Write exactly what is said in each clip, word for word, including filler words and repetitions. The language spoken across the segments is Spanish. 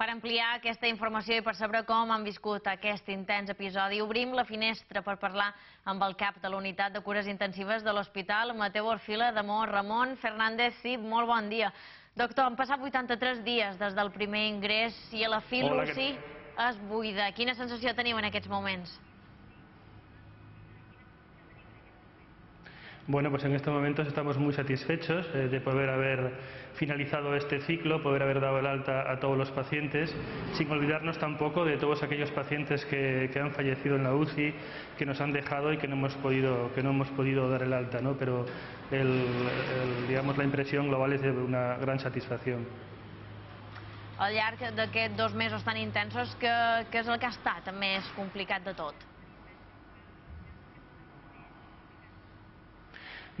Per ampliar aquesta informació i per saber com han viscut aquest intens episodi, obrim la finestra per parlar amb el cap de la unitat de cures intensives de l'Hospital Mateu Orfila de Mor, Ramon Fernández-Cid. Molt bon dia. Doctor, han passat vuitanta-tres dies des del primer ingrés i a la fi l'U C I es buida. Quina sensació teniu en aquests moments? Bueno, pues en estos momentos estamos muy satisfechos eh, de poder haber finalizado este ciclo, poder haber dado el alta a todos los pacientes, sin olvidarnos tampoco de todos aquellos pacientes que, que han fallecido en la U C I, que nos han dejado y que no hemos podido, que no hemos podido dar el alta, ¿no? Pero el, el, digamos, la impresión global es de una gran satisfacción. Al llarg d'aquests dos mesos tan intensos, que, que és el que ha estat més complicat de tot?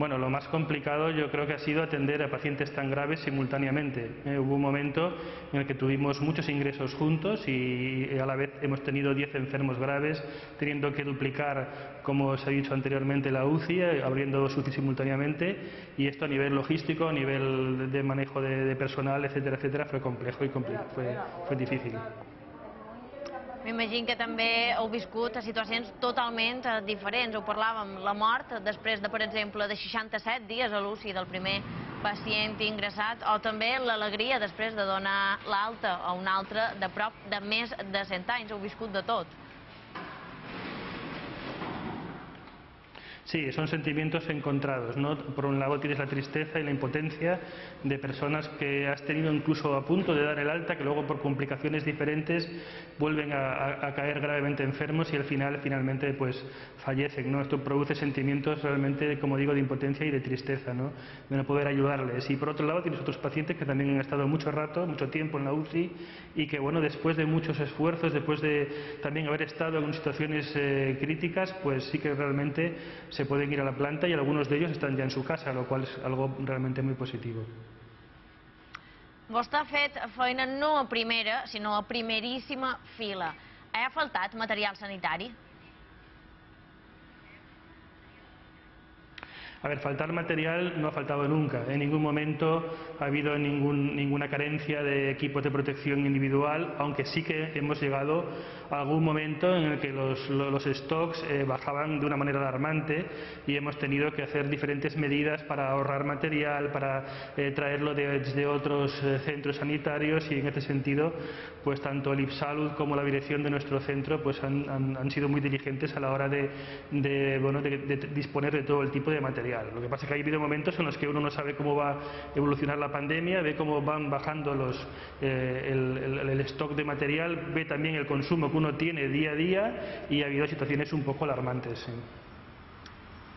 Bueno, lo más complicado yo creo que ha sido atender a pacientes tan graves simultáneamente. Eh, hubo un momento en el que tuvimos muchos ingresos juntos y a la vez hemos tenido diez enfermos graves, teniendo que duplicar, como os he dicho anteriormente, la U C I, abriendo dos U C I simultáneamente, y esto a nivel logístico, a nivel de manejo de, de personal, etcétera, etcétera, fue complejo y complejo, fue, fue difícil. M'imagino que també heu viscut a situacions totalment diferents. Ho parlàvem, la mort després de, per exemple, de seixanta-set dies a l'U C I del primer pacient ingressat, o també l'alegria després de donar l'alta a un altre de prop de més de cent anys. Heu viscut de tot. Sí, son sentimientos encontrados, ¿no? Por un lado tienes la tristeza y la impotencia de personas que has tenido incluso a punto de dar el alta, que luego por complicaciones diferentes vuelven a, a, a caer gravemente enfermos y al final finalmente pues fallecen, ¿no? Esto produce sentimientos realmente, como digo, de impotencia y de tristeza, ¿no? De no poder ayudarles. Y por otro lado tienes otros pacientes que también han estado mucho rato, mucho tiempo en la U C I y que, bueno, después de muchos esfuerzos, después de también haber estado en situaciones eh, críticas, pues sí que realmente se pueden ir a la planta y algunos de ellos están ya en su casa, lo cual es algo realmente muy positivo. Vostè ha fet feina no a primera, sinó a primeríssima fila. Ha faltat material sanitari? A ver, faltar material no ha faltado nunca. En ningún momento ha habido ningún, ninguna carencia de equipos de protección individual, aunque sí que hemos llegado a algún momento en el que los, los stocks eh, bajaban de una manera alarmante y hemos tenido que hacer diferentes medidas para ahorrar material, para eh, traerlo de, de otros eh, centros sanitarios, y en este sentido, pues tanto el Ipsalud como la dirección de nuestro centro pues han, han, han sido muy diligentes a la hora de, de, bueno, de, de disponer de todo el tipo de material. Lo que pasa es que ha habido momentos en los que uno no sabe cómo va a evolucionar la pandemia, ve cómo van bajando los, eh, el, el, el stock de material, ve también el consumo que uno tiene día a día y ha habido situaciones un poco alarmantes. Sí.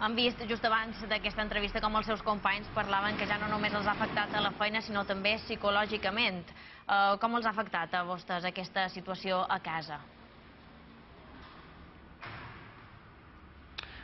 Han vist just abans d'aquesta entrevista com els seus companys parlaven que ja no només els ha afectat a la feina sinó també psicològicament. Eh, com els ha afectat a vostres aquesta situació a casa?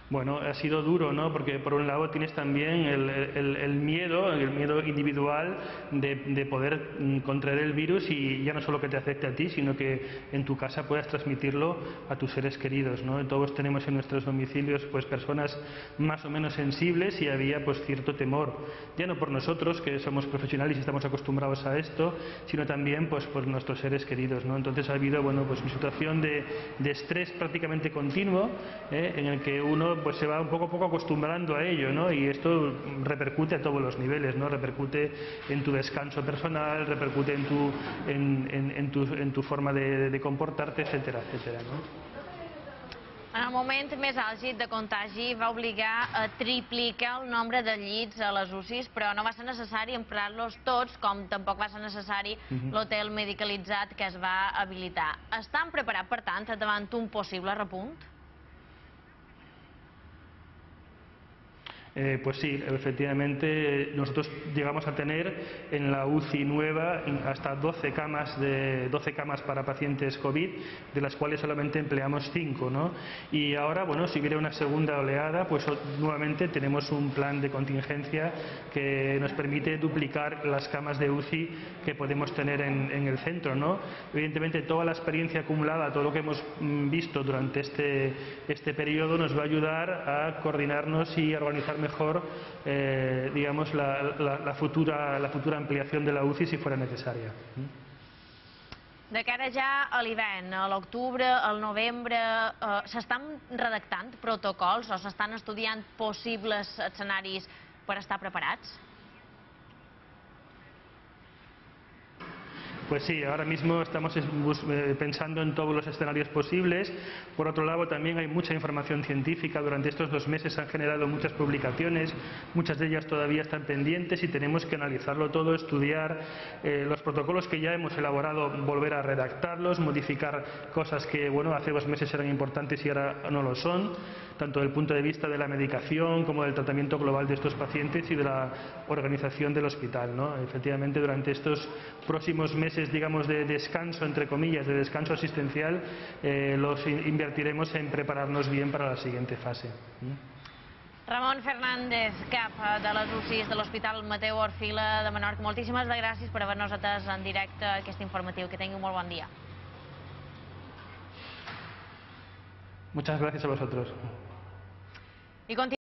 Bueno, ha sido duro, ¿no? Porque por un lado tienes también el, el, el miedo, el miedo individual de, de poder contraer el virus y ya no solo que te afecte a ti, sino que en tu casa puedas transmitirlo a tus seres queridos, ¿no? Todos tenemos en nuestros domicilios pues personas más o menos sensibles y había pues cierto temor, ya no por nosotros que somos profesionales y estamos acostumbrados a esto, sino también pues por nuestros seres queridos, ¿no? Entonces ha habido, bueno, pues una situación de, de estrés prácticamente continuo, ¿eh? En el que uno pues se va un poco a poco acostumbrando a ello, ¿no? Y esto repercute a todos los niveles, ¿no? Repercute en tu descanso personal, repercute en tu, en, en, en tu, en tu forma de, de comportarte, etcétera, etcétera, ¿no? En el moment més àlgid de contagi va obligar a triplicar el nombre de llits a les U C Is, però no va ser necessari emprar-los tots, com tampoc va ser necessari l'hotel medicalitzat que es va habilitar. Estan preparats, per tant, davant un possible repunt? Eh, pues sí, efectivamente nosotros llegamos a tener en la U C I nueva hasta doce camas, de, doce camas para pacientes COVID, de las cuales solamente empleamos cinco, ¿no? Y ahora, bueno, si viene una segunda oleada, pues nuevamente tenemos un plan de contingencia que nos permite duplicar las camas de U C I que podemos tener en, en el centro, ¿no? Evidentemente toda la experiencia acumulada, todo lo que hemos visto durante este, este periodo nos va a ayudar a coordinarnos y a organizar mejor, eh, digamos, la, la, la, futura, la futura ampliación de la U C I si fuera necesaria. de cara ja a l'hivern, a l'octubre, al novembre, eh, s'estan redactant protocols o s'estan estudiant possibles escenaris per estar preparats? Pues sí, ahora mismo estamos pensando en todos los escenarios posibles. Por otro lado, también hay mucha información científica. Durante estos dos meses se han generado muchas publicaciones, muchas de ellas todavía están pendientes y tenemos que analizarlo todo, estudiar eh, los protocolos que ya hemos elaborado, volver a redactarlos, modificar cosas que bueno, hace dos meses eran importantes y ahora no lo son, tanto desde el punto de vista de la medicación como del tratamiento global de estos pacientes y de la organización del hospital, ¿no? Efectivamente, durante estos próximos meses, digamos, de descanso, entre comillas, de descanso asistencial, eh, los invertiremos en prepararnos bien para la siguiente fase. Ramon Fernández, cap de les U C Is de l'Hospital Mateu Orfila de Menorca, moltíssimes gràcies per haver-nos atès en directe aquest informatiu. Que tingui un molt bon dia. Muchas gracias a vosotros.